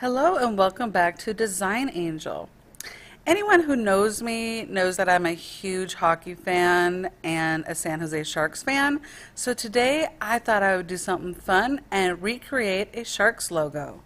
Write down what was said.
Hello and welcome back to Design Angel. Anyone who knows me knows that I'm a huge hockey fan and a San Jose Sharks fan. So today I thought I would do something fun and recreate a Sharks logo.